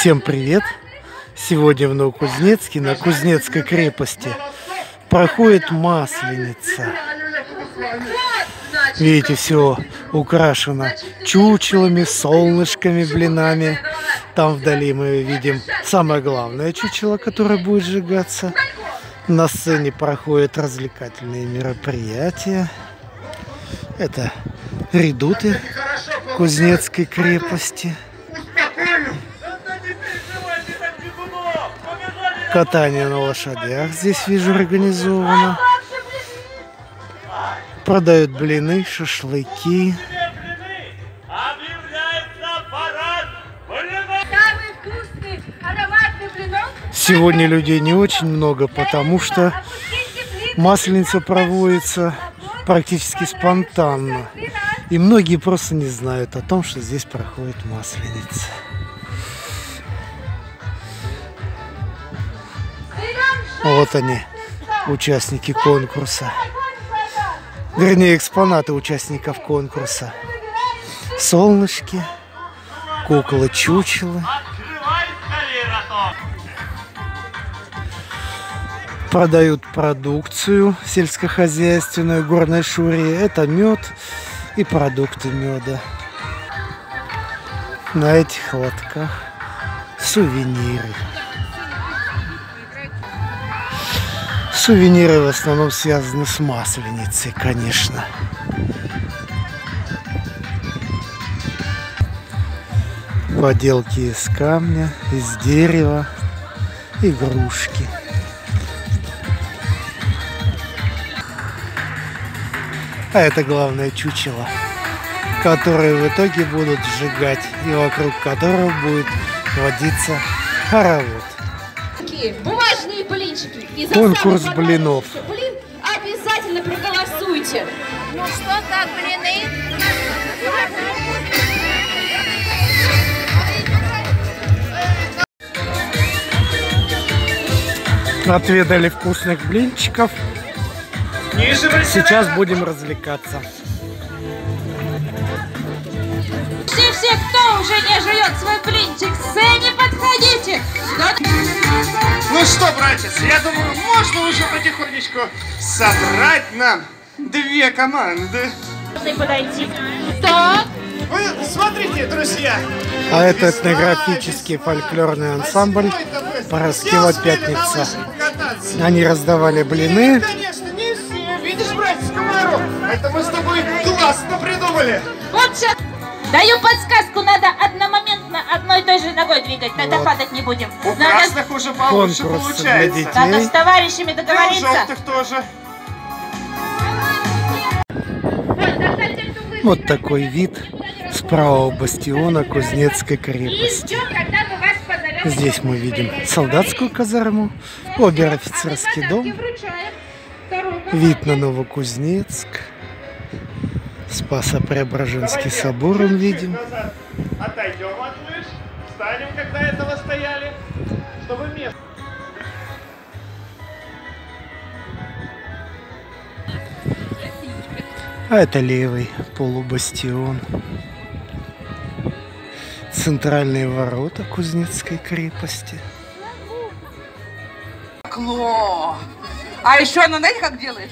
Всем привет! Сегодня в Новокузнецке, на Кузнецкой крепости, проходит Масленица. Видите, все украшено чучелами, солнышками, блинами. Там вдали мы видим самое главное чучело, которое будет сжигаться. На сцене проходят развлекательные мероприятия. Это редуты Кузнецкой крепости. Катание на лошадях здесь, вижу, организовано. Продают блины, шашлыки. Сегодня людей не очень много, потому что Масленица проводится практически спонтанно. И многие просто не знают о том, что здесь проходит Масленица. Вот они, участники конкурса. Вернее, экспонаты участников конкурса. Солнышки, куклы-чучелы. Продают продукцию сельскохозяйственную горной Шурии. Это мед и продукты меда. На этих лотках сувениры. Сувениры в основном связаны с Масленицей, конечно. Поделки из камня, из дерева, игрушки. А это главное чучело, которое в итоге будут сжигать и вокруг которого будет водиться хоровод. Бумажные блинчики. И конкурс блинов. Блин, обязательно проголосуйте. Ну что, так, блины? Отведали вкусных блинчиков. Сейчас будем развлекаться. Все, кто уже не жует свой блинчик, к сцене подходите. Ну что, братец, я думаю, можно уже потихонечку собрать нам две команды. Можно подойти. Так. Вы смотрите, друзья. А это этнографический фольклорный ансамбль «Параскева Пятница». Они раздавали блины. Видишь, братец Комаров, это мы с тобой классно придумали. Вот сейчас. Даю подсказку, надо одномоментно одной и той же ногой двигать, тогда падать не будем. У красных уже получше получается. Надо с товарищами договориться. И у желтых тоже. Вот такой вид с правого бастиона Кузнецкой крепости. Здесь мы видим солдатскую казарму, обер-офицерский дом, вид на Новокузнецк. Спасо-Преображенский собор мы видим. Отойдем от лыж, встанем, когда этого стояли, чтобы место. А это левый полубастион. Центральные ворота Кузнецкой крепости. Кло. А еще она, знаете, как делает?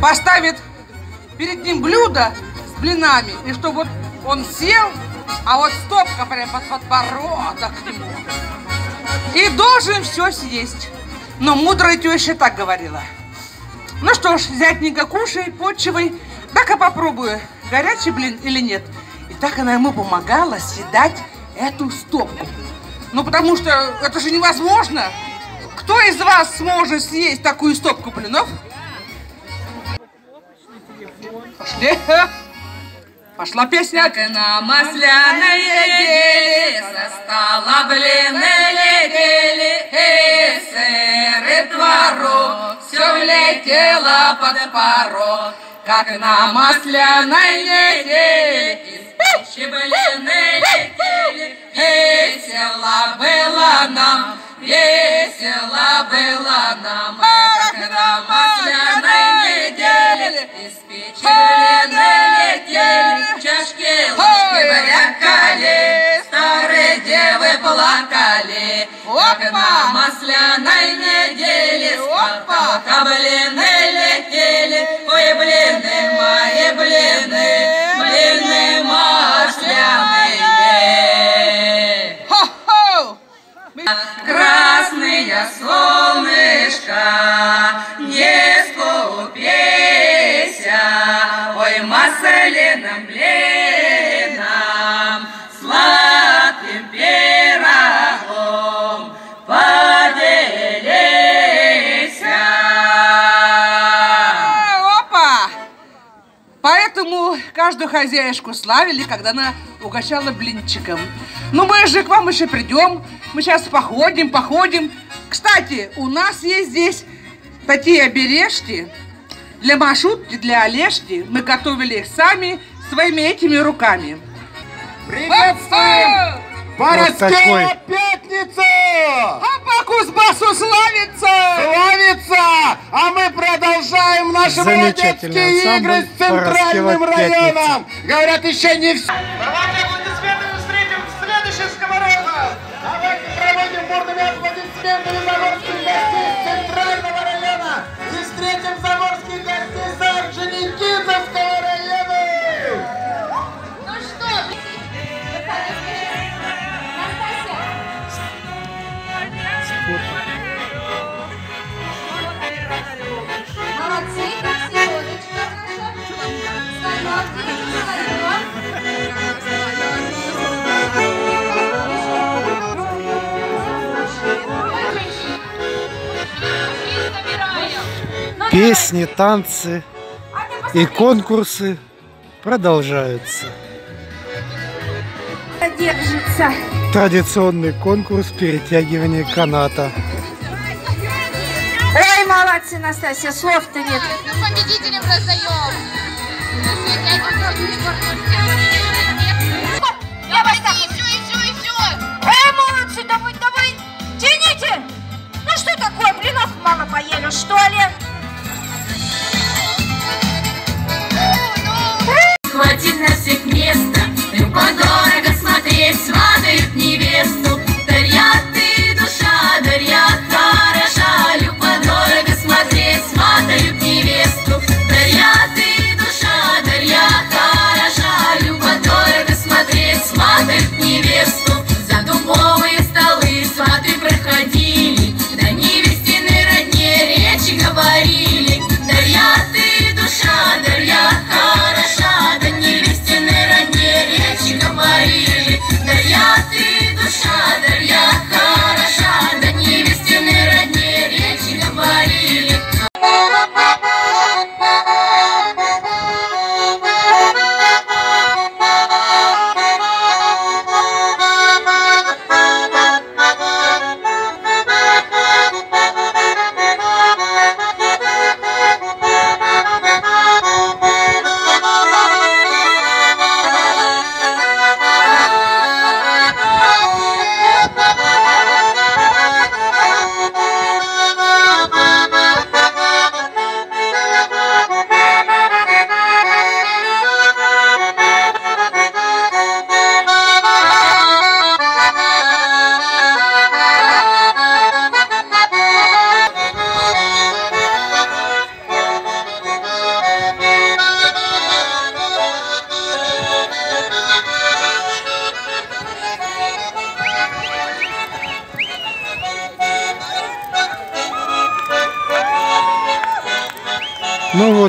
Поставит перед ним блюдо с блинами, и чтобы вот он сел, а вот стопка прям под подбородок к нему. И должен все съесть. Но мудрая теща так говорила. Ну что ж, зятенька, кушай, почивай. Так-ка попробую, горячий блин или нет. И так она ему помогала съедать эту стопку. Ну потому что это же невозможно. Кто из вас сможет съесть такую стопку блинов? Пошли. Пошла песня. На масляной неделе со стола блины летели, эй, сыры двору, все влетело под порог. Как на масляной неделе из пищи блины летели, весело было нам, весело было нам. Как на масляной неделе из печи блины летели, чашки, ложки брякали. окна масляной недели, опа, каблины летели, ой, блины мои, блины, блины масляные. Хо-хо! Красное солнышко, не скупейся, ой, масляным блинам, сладким пирогом поделися. Опа! Поэтому каждую хозяюшку славили, когда она угощала блинчиком. Ну, мы же к вам еще придем. Мы сейчас походим, походим. Кстати, у нас есть здесь такие обережки для Машутки, для Олежки. Мы готовили их сами, своими этими руками. Приветствуем! Параскева Пятница! А по Кузбассу славится! Славится! А мы продолжаем наши молодецкие игры с центральным районом! Говорят, еще не все! Давайте аплодисментами встретим следующих скоморохов! Давайте проводим бурными аплодисментами заморских гостей с центрального района! И встретим заморских гостей с орджоникидзовского района! Песни, танцы и конкурсы продолжаются. Держится. Традиционный конкурс перетягивания каната. Эй, молодцы, Настасья, слов-то нет. Ну, победителям раздаем. Давай, еще. Эй, молодцы, давай, тяните. Ну, что такое, блинов мало поели, что ли? Хватит на всех места, легко дорого смотреть, сватают невесту. Дарья ты, душа, Дарья хороша, легко дорого смотреть, сватают невесту. Дарья ты, душа, Дарья хороша, легко дорого смотреть, сватают невесту. За дубовые столы сваты проходили, да невестины родне речи говорили. Дарья ты, душа, Дарья хороша, да невестины родне речи говорили. Дарья ты, душа, Дарья хороша, да невестины родне речи говорили.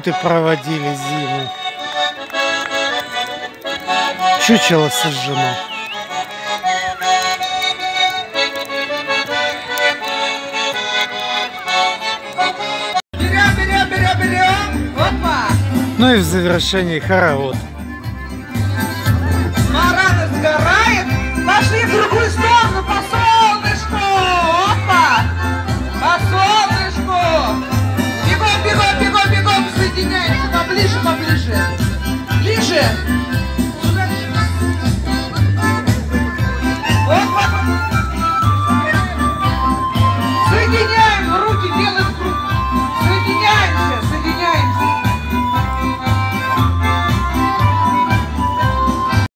И проводили зиму. Чучело сожжено. Берем. Опа! Ну и в завершении хоровод. Марана сгорает. Пошли в другую сторону.